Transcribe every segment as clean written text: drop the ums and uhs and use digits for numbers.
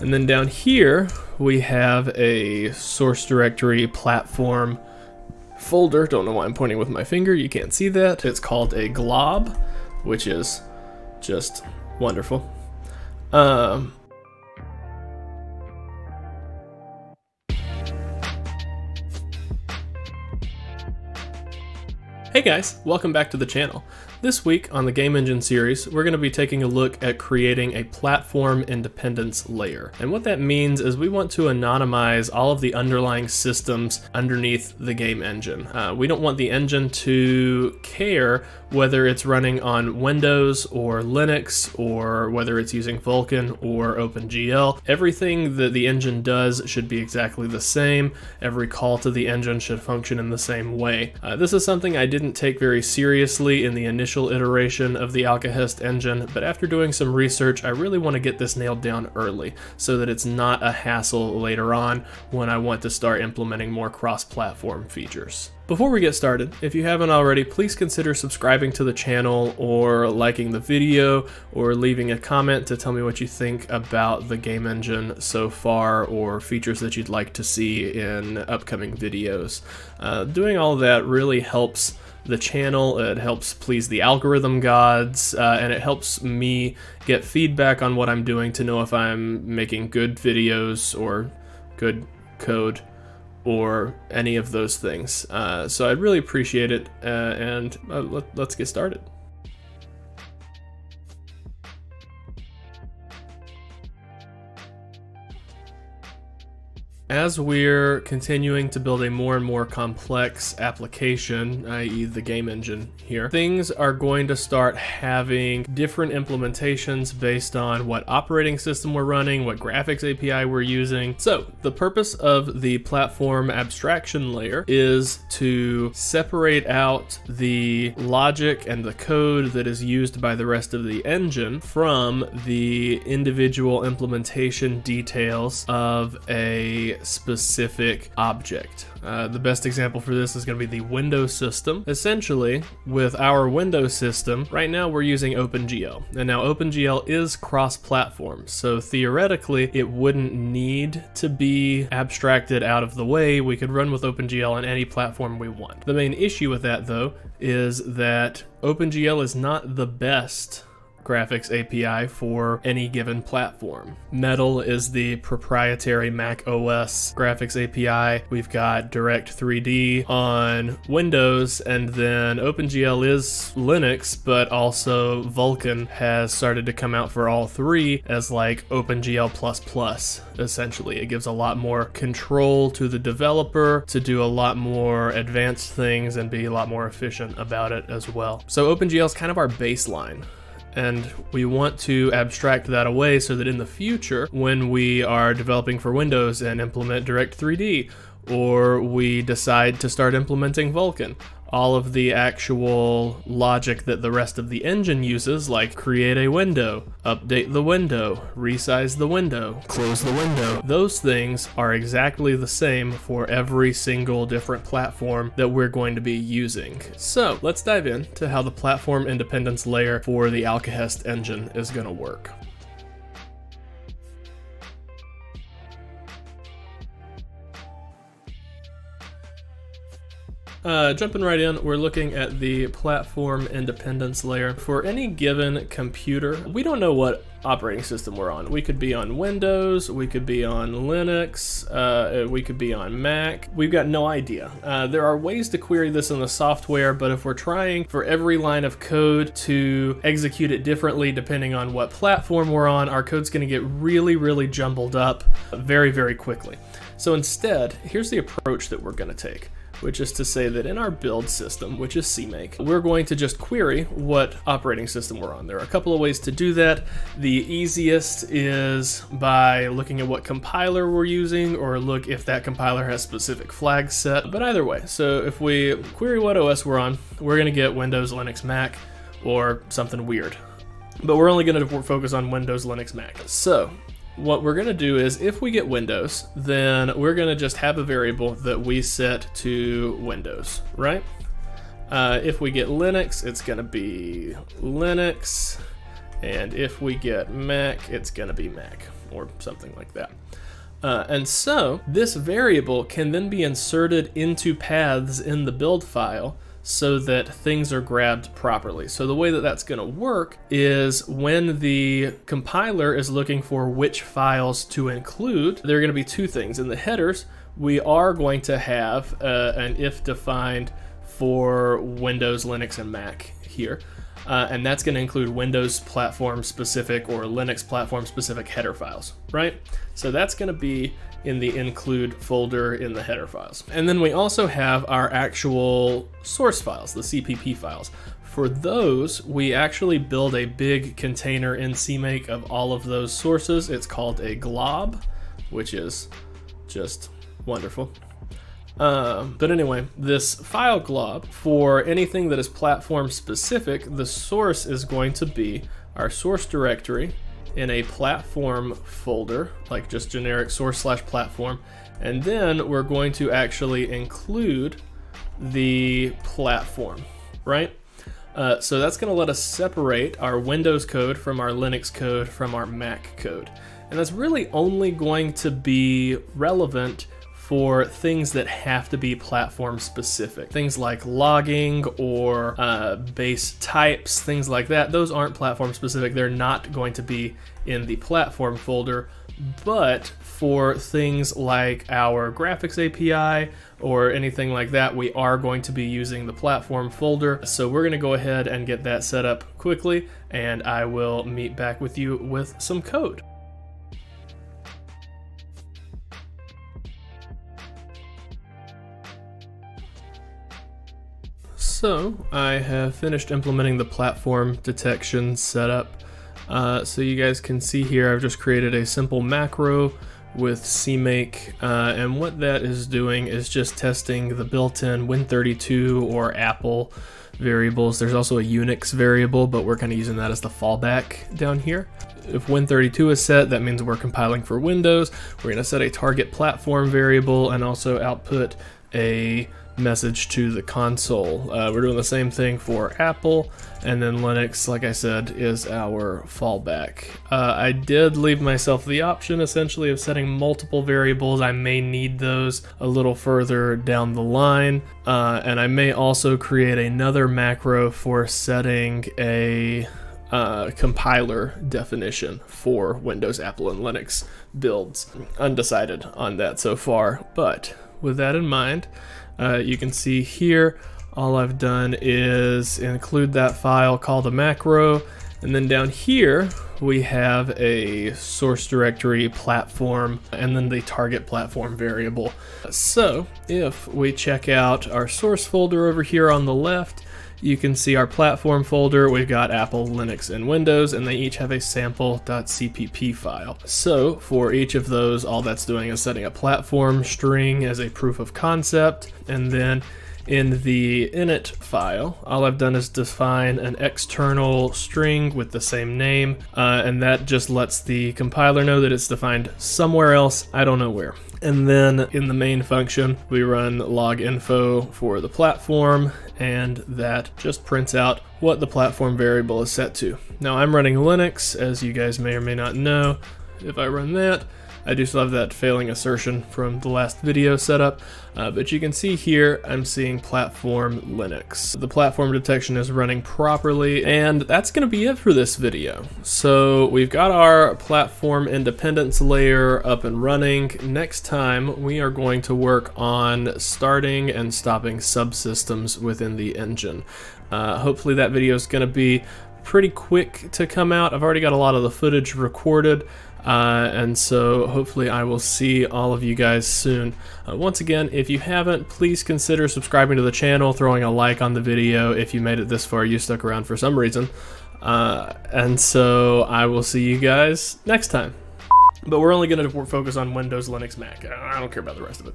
And then down here, we have a source directory platform folder. Don't know why I'm pointing with my finger, you can't see that. It's called a glob, which is just wonderful. Hey guys, welcome back to the channel. This week on the Game Engine series, we're going to be taking a look at creating a platform independence layer. And what that means is we want to anonymize all of the underlying systems underneath the game engine. We don't want the engine to care whether it's running on Windows or Linux, or whether it's using Vulkan or OpenGL. Everything that the engine does should be exactly the same. Every call to the engine should function in the same way. This is something I didn't take very seriously in the initial iteration of the Alkahest engine, but after doing some research, I really want to get this nailed down early so that it's not a hassle later on when I want to start implementing more cross-platform features. Before we get started, if you haven't already, please consider subscribing to the channel or liking the video or leaving a comment to tell me what you think about the game engine so far or features that you'd like to see in upcoming videos. Doing all that really helps the channel, it helps please the algorithm gods, and it helps me get feedback on what I'm doing to know if I'm making good videos or good code or any of those things. So I'd really appreciate it, and let's get started. As we're continuing to build a more and more complex application, i.e. the game engine here, things are going to start having different implementations based on what operating system we're running, what graphics API we're using. So the purpose of the platform abstraction layer is to separate out the logic and the code that is used by the rest of the engine from the individual implementation details of a specific object. The best example for this is going to be the window system. Essentially, with our window system, right now we're using OpenGL, and now OpenGL is cross-platform, so theoretically it wouldn't need to be abstracted out of the way. We could run with OpenGL on any platform we want. The main issue with that, though, is that OpenGL is not the best graphics API for any given platform. Metal is the proprietary Mac OS graphics API. We've got Direct3D on Windows, and then OpenGL is Linux, but also Vulkan has started to come out for all three as like OpenGL++, essentially. It gives a lot more control to the developer to do a lot more advanced things and be a lot more efficient about it as well. So OpenGL is kind of our baseline, and we want to abstract that away so that in the future, when we are developing for Windows and implement Direct3D, or we decide to start implementing Vulkan, all of the actual logic that the rest of the engine uses, like create a window, update the window, resize the window, close the window, those things are exactly the same for every single different platform that we're going to be using. So let's dive into how the platform independence layer for the Alkahest engine is going to work. Jumping right in, we're looking at the platform independence layer. For any given computer, we don't know what operating system we're on. We could be on Windows, we could be on Linux, we could be on Mac. We've got no idea. There are ways to query this in the software, but if we're trying for every line of code to execute it differently depending on what platform we're on, our code's going to get really, really jumbled up very, very quickly. So instead, here's the approach that we're going to take, which is to say that in our build system, which is CMake, we're going to just query what operating system we're on. There are a couple of ways to do that. The easiest is by looking at what compiler we're using, or look if that compiler has specific flags set, but either way. So if we query what OS we're on, we're gonna get Windows, Linux, Mac, or something weird. But we're only gonna focus on Windows, Linux, Mac. So what we're gonna do is, if we get Windows, then we're gonna just have a variable that we set to Windows, right? If we get Linux, it's gonna be Linux, and if we get Mac, it's gonna be Mac. or something like that. And so this variable can then be inserted into paths in the build file so that things are grabbed properly. So the way that that's going to work is when the compiler is looking for which files to include, there are going to be two things. In the headers, we are going to have an if defined for Windows, Linux, and Mac here. And that's going to include Windows platform specific or Linux platform specific header files, right? So that's going to be in the include folder in the header files. And then we also have our actual source files, the CPP files. For those, we actually build a big container in CMake of all of those sources. It's called a glob, which is just wonderful. But anyway, this file glob, for anything that is platform specific, the source is going to be our source directory in a platform folder, like just generic source/platform. And then we're going to actually include the platform, right? So that's going to let us separate our Windows code from our Linux code from our Mac code. And that's really only going to be relevant for things that have to be platform specific. Things like logging or base types, things like that. Those aren't platform specific. They're not going to be in the platform folder. But for things like our graphics API or anything like that, we are going to be using the platform folder. So we're going to go ahead and get that set up quickly, and I will meet back with you with some code. So I have finished implementing the platform detection setup. So you guys can see here, I've just created a simple macro with CMake, and what that is doing is just testing the built-in Win32 or Apple variables. There's also a Unix variable, but we're kind of using that as the fallback down here. If Win32 is set, that means we're compiling for Windows. We're going to set a target platform variable and also output a message to the console. We're doing the same thing for Apple, and then Linux, like I said, is our fallback. I did leave myself the option essentially of setting multiple variables. I may need those a little further down the line, and I may also create another macro for setting a compiler definition for Windows, Apple, and Linux builds. Undecided on that so far, but with that in mind, you can see here, all I've done is include that file, call the macro, and then down here, we have a source directory platform, and then the target platform variable. So if we check out our source folder over here on the left, you can see our platform folder. We've got Apple, Linux, and Windows, and they each have a sample.cpp file. So for each of those, all that's doing is setting a platform string as a proof of concept. And then in the init file, all I've done is define an external string with the same name, and that just lets the compiler know that it's defined somewhere else. I don't know where. And then in the main function, we run loginfo for the platform, and that just prints out what the platform variable is set to. Now I'm running Linux, as you guys may or may not know. If I run that, I do still have that failing assertion from the last video setup, but you can see here I'm seeing platform Linux. The platform detection is running properly, and that's going to be it for this video. So we've got our platform independence layer up and running. Next time we are going to work on starting and stopping subsystems within the engine. Hopefully that video is going to be pretty quick to come out. I've already got a lot of the footage recorded. And so hopefully I will see all of you guys soon. Once again, if you haven't, please consider subscribing to the channel, throwing a like on the video if you made it this far, you stuck around for some reason. And so I will see you guys next time. But we're only going to focus on Windows, Linux, Mac. I don't care about the rest of it.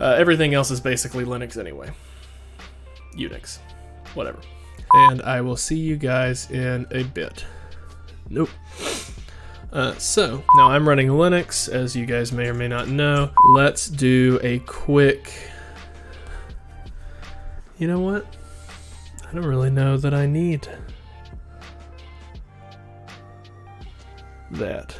Everything else is basically Linux anyway. Unix. Whatever. And I will see you guys in a bit. Nope. So now I'm running Linux, as you guys may or may not know. Let's do a quick, you know what? I don't really know that I need that.